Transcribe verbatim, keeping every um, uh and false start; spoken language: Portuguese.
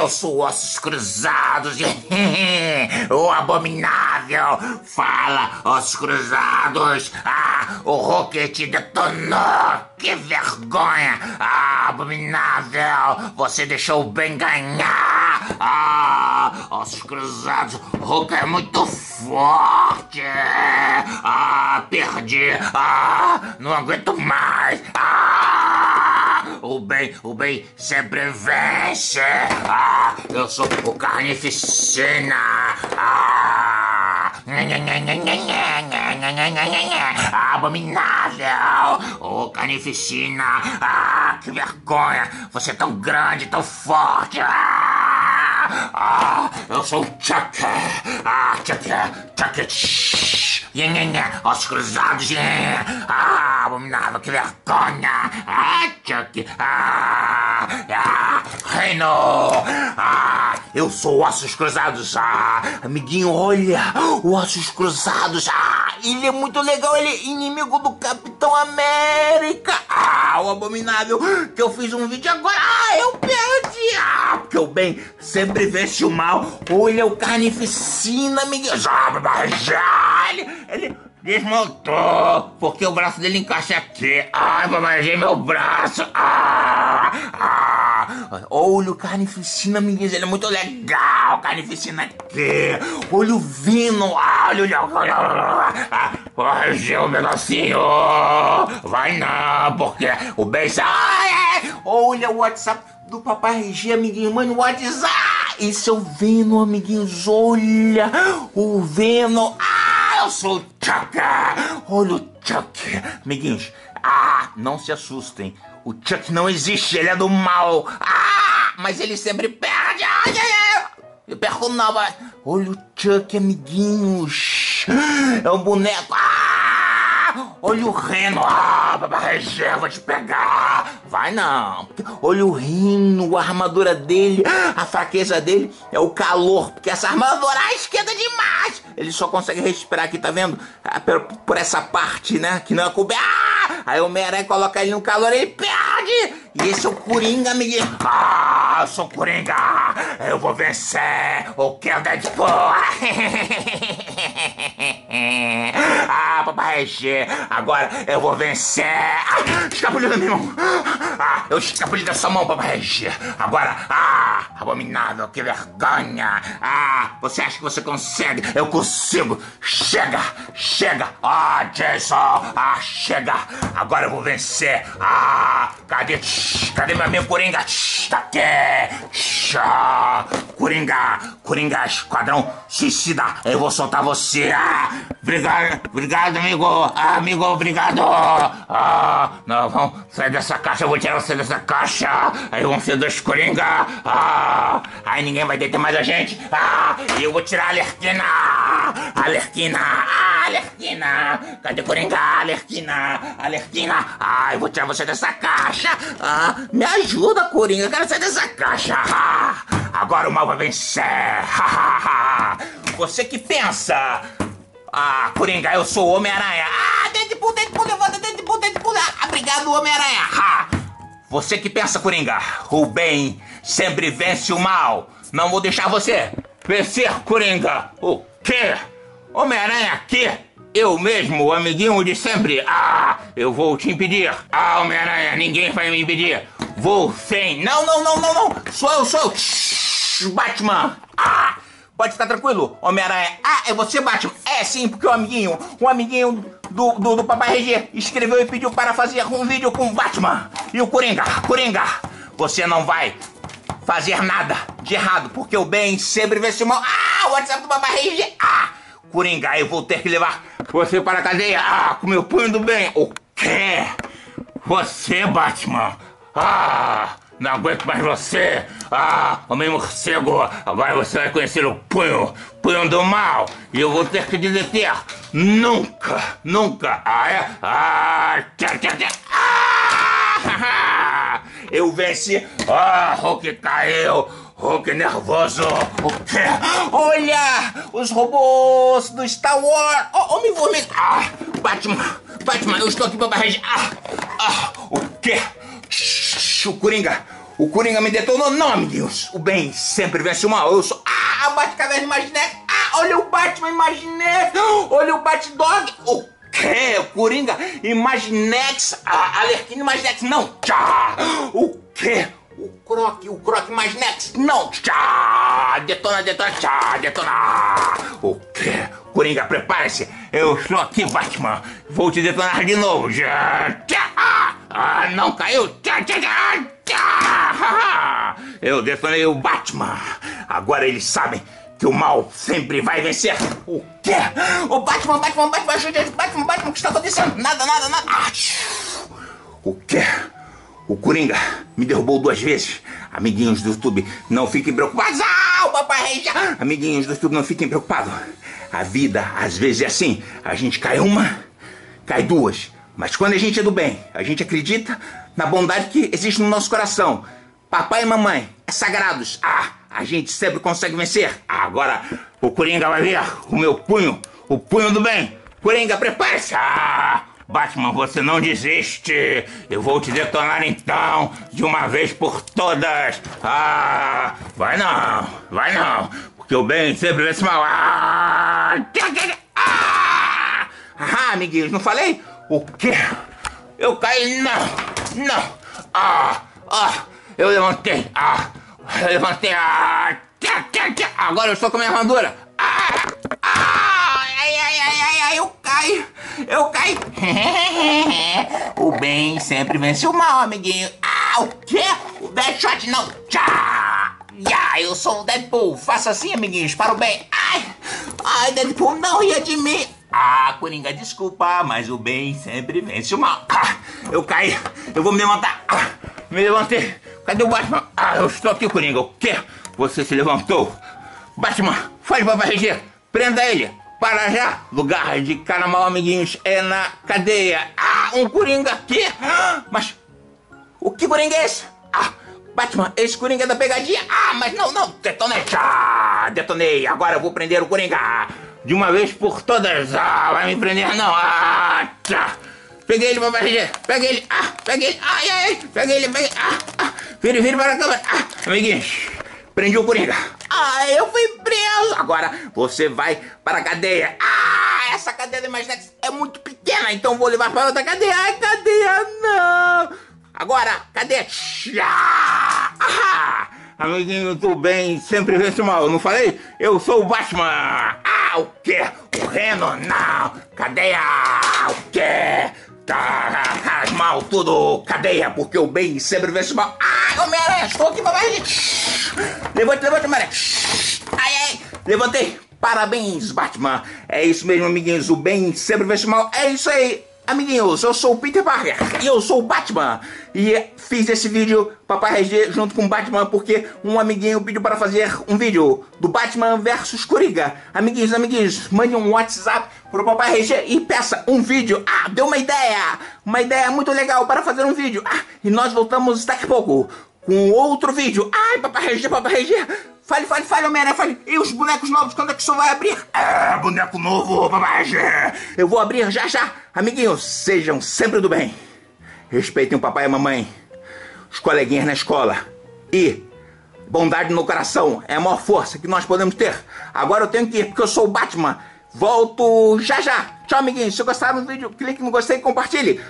Eu sou Ossos Cruzados, o Abominável. Fala, Ossos Cruzados. Ah, o Hulk te detonou. Que vergonha. Ah, Abominável, você deixou o bem ganhar. Ah, Ossos Cruzados, Hulk é muito forte. Ah, perdi. Ah, não aguento mais. Ah. O bem, o bem sempre vence. Ah, eu sou o Carnificina. Ah, Abominável. O oh, Carnificina. Ah, que vergonha. Você é tão grande, tão forte. Ah, ah eu sou o Chuck. Ah, Chuck, Chuck. Ossos Cruzados, ah, Abominável, que vergonha, ah, Chuck, ah, ah, Rhino, ah, eu sou Ossos Cruzados, ah, amiguinho, olha, o Ossos Cruzados, ah, ele é muito legal, ele é inimigo do Capitão América, ah, o Abominável, que eu fiz um vídeo agora, ah, eu perdi, ah, porque o bem sempre veste o mal, olha o Carnificina, amiguinho, já, ele... Ele desmontou, porque o braço dele encaixa aqui. Ai, mamãe, meu braço. Ah, ah. Olha o Carnificina, meninas, ele é muito legal. Carnificina aqui. Olha o Venom. Olha, olha, olha, olha o negocinho. Vai não, porque o beijo. Olha o WhatsApp do Papai R G, amiguinho, mano, WhatsApp. Esse é o Venom, amiguinhos. Olha o Venom. Eu sou o Chuck, olha o Chuck, amiguinhos, ah, não se assustem, o Chuck não existe, ele é do mal, ah, mas ele sempre perde, ai, ai, eu perco não, mas... olha o Chuck, amiguinhos, é um boneco, ah, olha o Rhino, ah, Papai R G, vou te pegar, vai não, olha o Rhino, a armadura dele, a fraqueza dele é o calor, porque essa armadura esquenta demais. Ele só consegue respirar aqui, tá vendo? Por essa parte, né? Que não é coberta. Ah! Aí o Meia-Aranha coloca ele no calor e ele perde. E esse é o Coringa, amiguinho. Ah, eu sou o Coringa. Eu vou vencer. O que é o Deadpool? Ah, Papai R G. Agora eu vou vencer. Ah, escapulho da minha mão. Ah, eu escapulho dessa mão, Papai R G. Agora, ah, Abominável, que vergonha. Ah, você acha que você consegue? Eu consigo. Chega, chega. Ah, Jason. Ah, chega. Agora eu vou vencer. Ah, cadê? Cadê meu amigo Coringa? Tá aqui. Ah, Coringa, Coringa, Esquadrão Suicida. Eu vou soltar você. Ah, obrigado, obrigado, amigo. Ah, amigo, obrigado. Ah, não, vamos sair dessa caixa. Eu vou tirar você dessa caixa. Aí vão ser dois Coringa. Ah, aí ninguém vai deter mais a gente. Ah, e eu vou tirar a Arlequina. Arlequina, Arlequina. Cadê Coringa? Arlequina, Arlequina. Ah, eu vou tirar você dessa caixa. Ah, me ajuda, Coringa. Eu quero sair dessa caixa. Ah, agora o mal vai vencer. Você que pensa. Ah, Coringa, eu sou o Homem-Aranha. Ah, Deadpool, Deadpool, levanta, Deadpool, Deadpool. Ah, obrigado, Homem-Aranha. Ah, você que pensa, Coringa. O bem sempre vence o mal. Não vou deixar você vencer, Coringa. O quê? Homem-Aranha aqui? Eu mesmo, o amiguinho de sempre. Ah, eu vou te impedir. Ah, Homem-Aranha, ninguém vai me impedir. Vou sem. Não, não, não, não, não. Sou eu, sou eu. Batman. Ah. Pode ficar tranquilo, Homem-Aranha. Ah, é você, Batman? É sim, porque o amiguinho, o amiguinho do, do, do Papai R G escreveu e pediu para fazer um vídeo com o Batman e o Coringa. Coringa, você não vai fazer nada de errado, porque o bem sempre vence o mal. Ah, o WhatsApp do Papai R G. Ah, Coringa, eu vou ter que levar você para a cadeia. Ah, com meu punho do bem. O quê? Você, Batman? Ah... Não aguento mais você! Ah, Homem Morcego! Agora você vai conhecer o punho! Punho do mal! E eu vou ter que deter! Nunca! Nunca! Ah, é? Ah! Tchá, tchá, tchá. Ah! Eu venci! Ah, Hulk caiu! Hulk nervoso! O quê? Olha! Os robôs do Star Wars! Oh, Homem-Formiga! Ah! Batman! Batman! Eu estou aqui pra barriga! Ah! Ah! O quê? O Coringa, O Coringa me detonou. Não, meu Deus. O bem sempre vence o mal. Eu sou... Ah, a Batcaverna Imaginext. Ah, olha o Batman Imaginext. Olha o Bat-Dog. O quê? O Coringa Imaginext. A Arlequina Imaginext. Não. Tchá. O quê? O Croc. O Croc Imaginext. Não. Tchá. Detona, detona. Tchá. Detona. O quê? Coringa, prepare-se. Eu sou aqui, Batman. Vou te detonar de novo. Tchá. Ah, não caiu. Tchá, tchá, tchá. Eu detonei o Batman. Agora eles sabem que o mal sempre vai vencer. O quê? O Batman, Batman, Batman, ajuda, Batman, Batman, o que está acontecendo? Nada, nada, nada. Ah, o quê? O Coringa me derrubou duas vezes. Amiguinhos do YouTube, não fiquem preocupados. Ah, o Papai R G. Amiguinhos do YouTube, não fiquem preocupados. A vida, às vezes, é assim. A gente cai uma, cai duas. Mas quando a gente é do bem, a gente acredita na bondade que existe no nosso coração. Papai e mamãe, é sagrados. Ah, a gente sempre consegue vencer. Ah, agora o Coringa vai ver o meu punho, o punho do bem. Coringa, prepare-se. Ah, Batman, você não desiste. Eu vou te detonar então, de uma vez por todas. Ah, vai não, vai não. Porque o bem sempre vence mal. Ah, ah, ah, amiguinhos, não falei? O quê? Eu caí, não, não, ah, ah, eu levantei, ah, eu levantei, ah, tchá, tchá, tchá. Agora eu estou com a minha armadura, ah, ah, ai, ai, ai, ai, ai, eu caí, eu caí, o bem sempre vence o mal, amiguinho, ah, o quê? O Deadshot não, tchá, yeah, eu sou o Deadpool, faça assim, amiguinhos, para o bem, ai, ai, Deadpool, não ria de mim. Ah, Coringa, desculpa, mas o bem sempre vence o mal. Ah, eu caí, eu vou me levantar. Ah, me levantei. Cadê o Batman? Ah, eu estou aqui, Coringa. O quê? Você se levantou. Batman, faz o Papai R G. Prenda ele. Para já. Lugar de carnaval, amiguinhos, é na cadeia. Ah, um Coringa aqui. Ah, mas o que Coringa é esse? Ah, Batman, esse Coringa é da pegadinha. Ah, mas não, não. Detonei. Ah, detonei. Agora eu vou prender o Coringa. De uma vez por todas, ah, vai me prender não, ah, tá. Peguei ele, Papai R G, peguei ele, ah, peguei ele, ai, ai, peguei ele, peguei ele, ah, ah, vire, vire para a câmera, ah, amiguinhos, prendi o Coringa, ah, eu fui preso, agora você vai para a cadeia, ah, essa cadeia da Imaginext é muito pequena, então vou levar para outra cadeia, ai, cadeia, não, agora, cadeia, ah, ah, amiguinho, tudo bem, sempre vence o mal, não falei? Eu sou o Batman. Ah, o quê? O Rhino? Não! Cadeia! O quê? Tá mal tudo! Cadeia! Porque o bem sempre vence o mal! Ah, Homem-Aranha! Estou aqui, Papai R G! Levante, levante, Homem-Aranha! Ai, ai! Levantei! Parabéns, Batman! É isso mesmo, amiguinhos! O bem sempre vence o mal! É isso aí! Amiguinhos, eu sou o Peter Parker e eu sou o Batman. E fiz esse vídeo, Papai R G, junto com o Batman, porque um amiguinho pediu para fazer um vídeo do Batman versus Coringa. Amiguinhos, amiguinhos, mande um WhatsApp pro Papai R G e peça um vídeo. Ah, deu uma ideia, uma ideia muito legal para fazer um vídeo. Ah, e nós voltamos daqui a pouco com outro vídeo. Ai, Papai R G, Papai R G, fale, fale, fale, Homem-Aranha, fale. E os bonecos novos, quando é que o senhor vai abrir? É, boneco novo, Papai R G. Eu vou abrir já, já. Amiguinhos, sejam sempre do bem. Respeitem o papai e a mamãe, os coleguinhas na escola. E bondade no coração é a maior força que nós podemos ter. Agora eu tenho que ir, porque eu sou o Batman. Volto já já. Tchau, amiguinhos. Se gostaram do vídeo, clique no gostei e compartilhe.